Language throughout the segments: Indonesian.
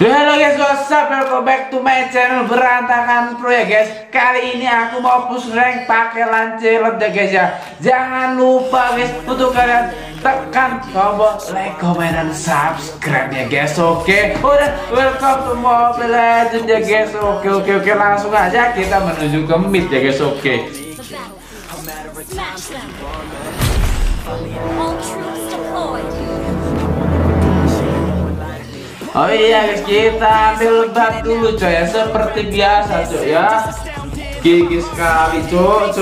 Halo guys, what's up? Welcome back to my channel Berantakan Pro ya guys. Kali ini aku mau push rank pakai Lancelot ya guys ya. Jangan lupa guys untuk kalian tekan tombol like, comment, dan subscribe ya guys. Oke, udah welcome to Mobile Legends ya guys. Oke, langsung aja kita menuju ke mid ya guys. Oke. Oh iya guys, kita ambil bat dulu coy ya, seperti biasa coy ya. Gigi sekali coy.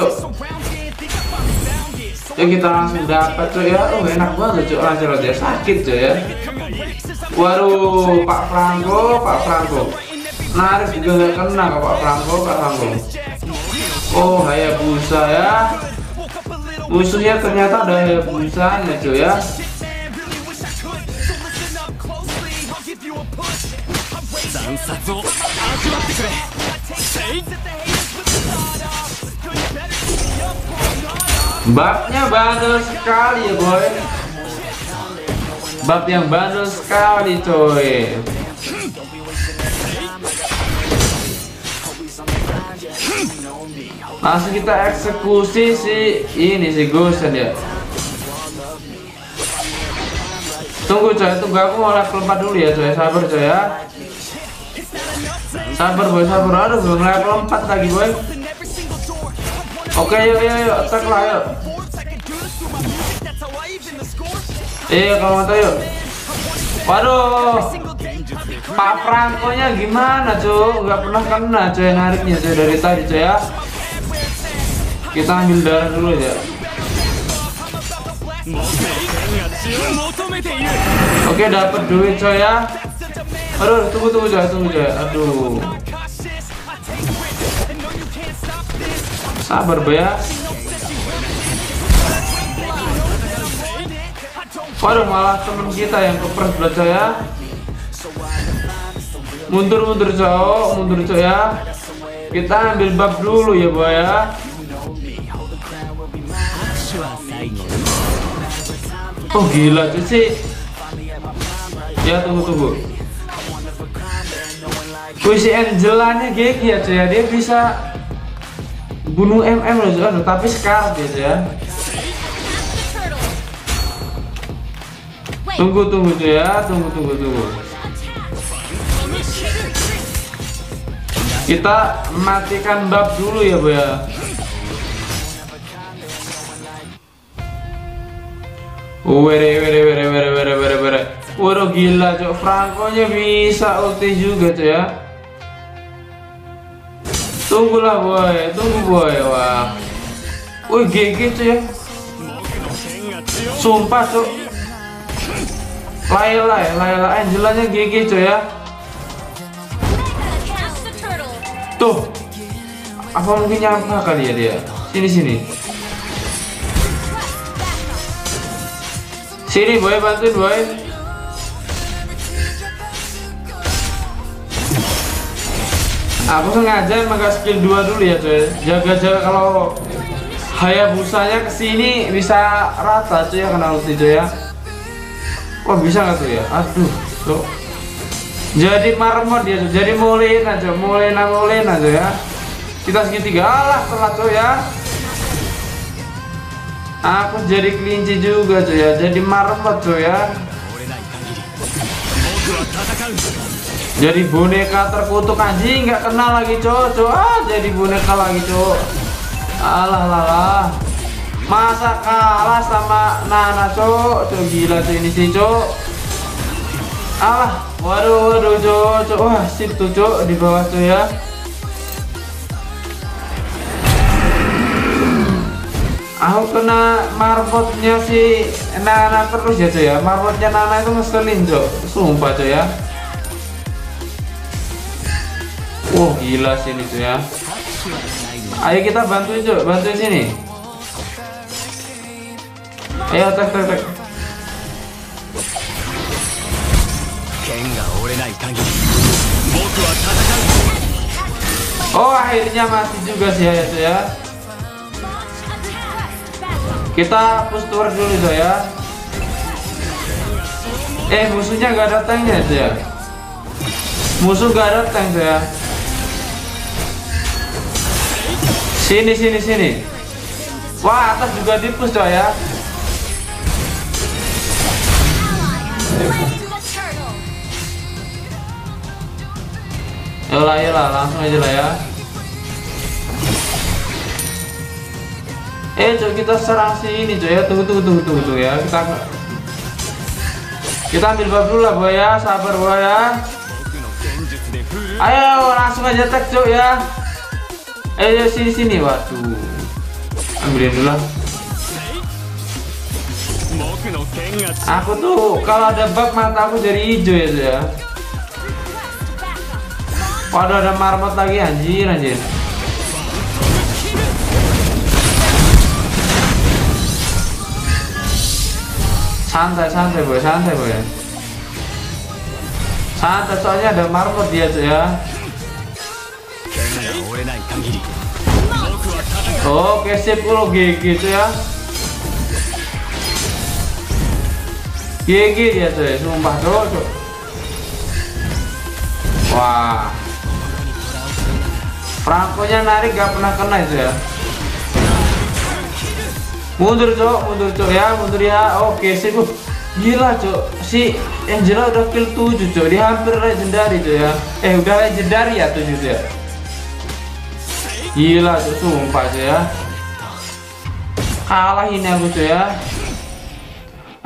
Yuk kita langsung dapat coy ya. Oh enak banget coy, Lancelot ya, sakit coy ya. Waduh, Pak Franco. Naris juga nggak kena kok Pak Franco. Oh Hayabusa ya. Musuhnya ternyata ada Hayabusanya coy ya. Babnya bandel sekali ya boy. Bab yang bandel sekali coy. Langsung kita eksekusi si Gusion ya. Tunggu coy, aku mau level 4 dulu ya coy, sabar coy ya. Sabar boy, aduh belum level 4 lagi boy. Oke yuk, attack lah yuk. Iya kalau mau yuk. Waduh, Pak Franco nya gimana cuy, nggak pernah kena cuy nariknya cuy dari tadi cuy ya. Kita ambil darah dulu ya. Oke dapat duit coy ya. Aduh, tunggu coy. Aduh. Sabar, Boy. Waduh, malah teman kita yang kepres belah coy ya. Mundur coy ya. Kita ambil bab dulu ya, Boy ya. Oh, gila tuh sih. Ya, tunggu. Si Angela-nya gigi ya cuy, dia bisa bunuh loh cuy, tapi scar dia cuy ya. Tunggu cuy ya, tunggu. Kita matikan bab dulu ya boy ya. Were. Waduh gila cuy, Franco-nya bisa ulti juga cuy ya. Tunggu boy, wah. Wih GG cuy ya. Sumpah cuy. Layla Angela-nya GG cuy ya. Tuh. Apa mungkin nyampe kali ya dia? Sini boy, bantuin boy. Aku sengaja maka skill 2 dulu ya coy. Jaga-jaga kalau Hayabusanya kesini bisa rata coy ya, kena ulti coy ya. Wah bisa nggak tuh ya? Aduh tuh. Jadi marmot dia coy. Jadi mulena coy ya. Kita segitiga, alah telat coy ya. Aku jadi kelinci juga coy ya, jadi marmot coy ya. Jadi boneka terkutuk anjing, nggak kenal lagi coy. Ah, jadi boneka lagi coy. Alah. Masa kalah sama Nana coy, gila coy ini sih coy. Alah, waduh coy. Wah, sip tuh coy di bawah coy ya. Aku kena marbotnya si Nana terus ya coy ya. Marbotnya Nana itu ngeselin coy, sumpah coy ya. Wah gila sini coy ya. Ayo kita bantuin coy, bantuin sini. Ayo tek. 剣が折れない限り僕は戦う。Oh, akhirnya mati juga sih ya itu ya. Kita push tower dulu itu ya. Musuhnya nggak datangnya itu ya. Musuh nggak datang itu ya. Sini. Wah, atas juga di-push coy ya. Yolah, langsung aja lah ya. Coy, kita serang si ini coy ya. Tunggu ya. Kita ambil buff dulu lah boy ya. Sabar boy ya. Ayo langsung aja attack coy ya. Sini, waduh. Ambilin dulu lah. Aku tuh kalau ada bug mataku jadi hijau ya. Waduh, ada marmot lagi anjir. Santai boy. Santai soalnya ada marmot dia tuh ya. Oke, sip, lo GG tuh ya. GG dia tuh, sumpah tuh. Wah, Frankonya narik gak pernah kena itu ya. Mundur ya. Oke, sip. Gila cok, si Angela udah kill 7 cok, dia hampir legendary tuh ya. Udah legendary ya 7 tuh ya. Gila tuh, sumpah tuh ya. Kalahin aku tuh ya.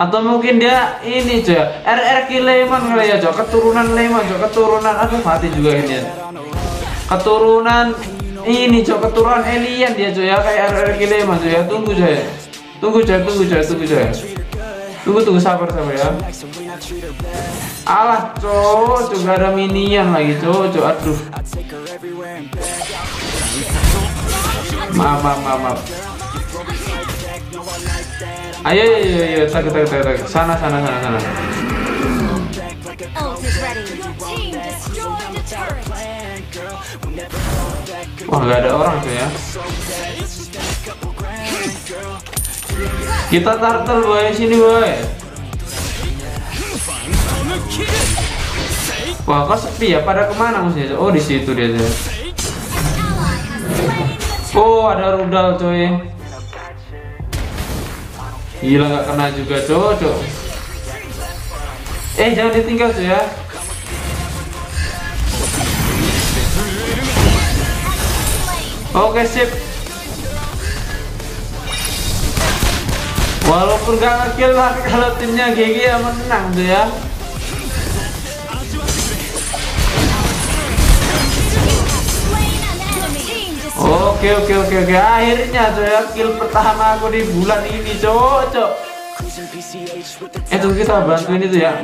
Atau mungkin dia ini cuy, RRQ Lemon kali ya cuy, keturunan Lemon cuy, keturunan, aduh mati juga ini. Keturunan ini cuy, keturunan alien dia cuy ya, kayak RRQ Lemon cuy ya. Tunggu, sabar ya. Alah cok, gak ada minion lagi cok, aduh. Maaf. Ayo, tak. Sana. Wah, nggak ada orang tuh ya. Kita turtle boy, sini boy. Wah, kok sepi ya? Pada kemana musuhnya? Oh, di situ dia tuh. Oh, ada rudal coy. Gila, gak kena juga cocok. Jangan ditinggal tuh ya. Oke, sip. Walaupun gak nge-kill lah, kalau timnya GG ya menang tuh ya. Oke. Akhirnya coy, kill pertama aku di bulan ini, cocok. Tunggu kita bantuin itu ya.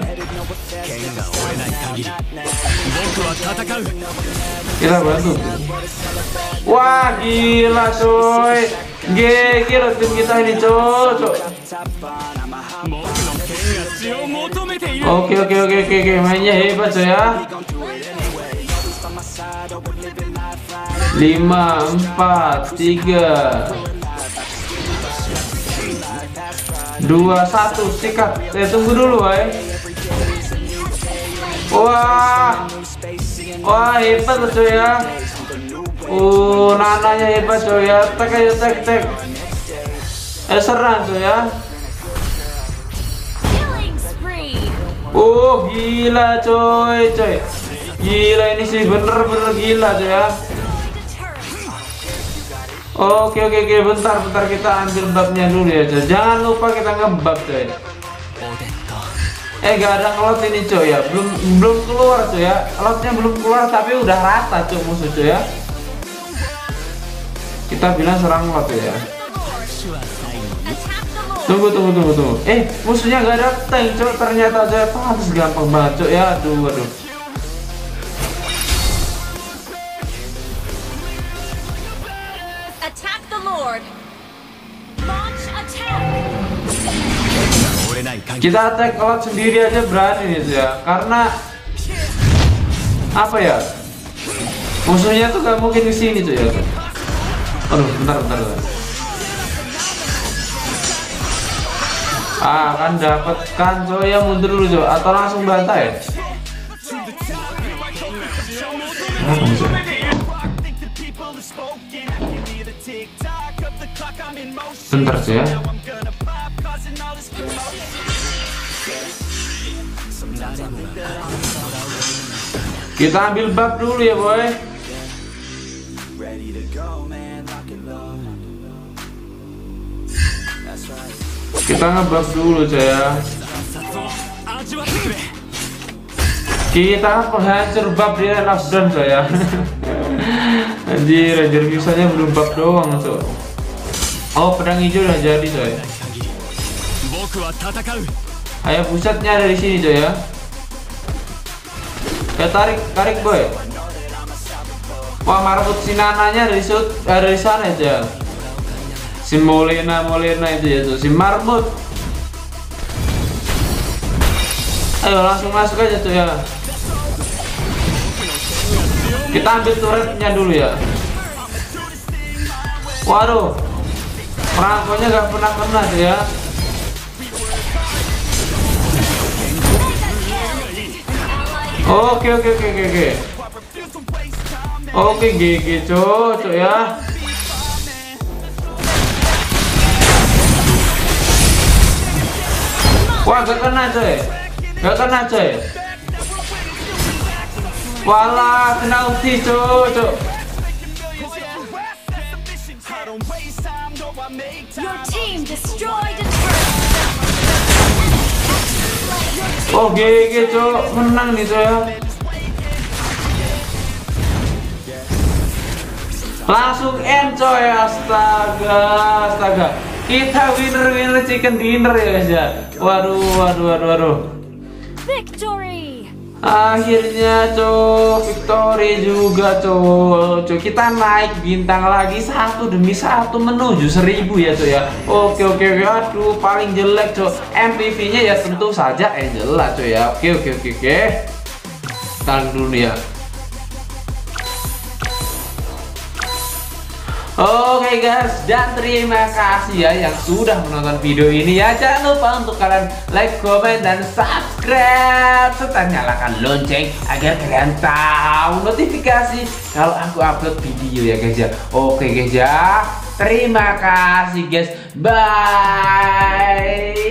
Kita bantu. Wah, gila coy. GG loh tim kita ini, cocok. Oke. Mainnya hebat coy ya. 5, 4, 3, 2, 1, sikat. Tunggu dulu, woy. Wah, hebat coy ya. Nananya hebat coy ya. Tek. Serang coy ya. Gila coy. Gila ini sih bener-bener gila coy ya. Oke, bentar kita ambil babnya dulu ya coy. Jangan lupa kita ngebab coy. Gak ada lot ini coy ya. Belum keluar coy ya. Lotnya belum keluar tapi udah rata coy musuh coy ya. Kita bilang serang lot ya. Tunggu. Musuhnya gak datang coy. Ternyata coy pantas gampang banget coy ya. Aduh. Kita attack alat sendiri aja berani nih ya, karena apa ya? Musuhnya tuh gak mungkin kesini tuh ya. Aduh, bentar. Ah, kan dapatkan coy, ya mundur dulu coy, atau langsung bantai. Bentar sih ya. Kita ambil bab dulu ya boy. Kita ngebab dulu saya. Kita menghancur bab di End of Dawn saya. Anjir misalnya belum bab doang tuh. Oh, pedang hijau udah jadi coy. Ayo pusatnya dari sini coy ya. Ya tarik boy. Wah, marbut si Nananya dari sana aja. Si Molina itu ya tuh, si marbut. Ayo langsung masuk aja tuh ya. Kita ambil turretnya dulu ya. Waduh, perangkonya gak pernah kena tuh ya. Oke. Oke, GG cocok ya. Wah, gak kena coy. Walah, kena ulti cocok. Oh, GG cok, menang nih coy. Langsung end coy, astaga. Kita winner chicken dinner ya guys ya. Waduh. Victory. Akhirnya coy, victory juga coy. Kita naik bintang lagi satu demi satu menuju 1000 ya coy ya. Oke. Aduh, paling jelek coy. MVP-nya ya tentu saja Angela coy ya. Oke. Tahan dulu ya. Oke guys, dan terima kasih ya yang sudah menonton video ini ya. Jangan lupa untuk kalian like, comment, dan subscribe. Serta nyalakan lonceng agar kalian tahu notifikasi kalau aku upload video ya guys ya. Oke guys ya, terima kasih guys. Bye.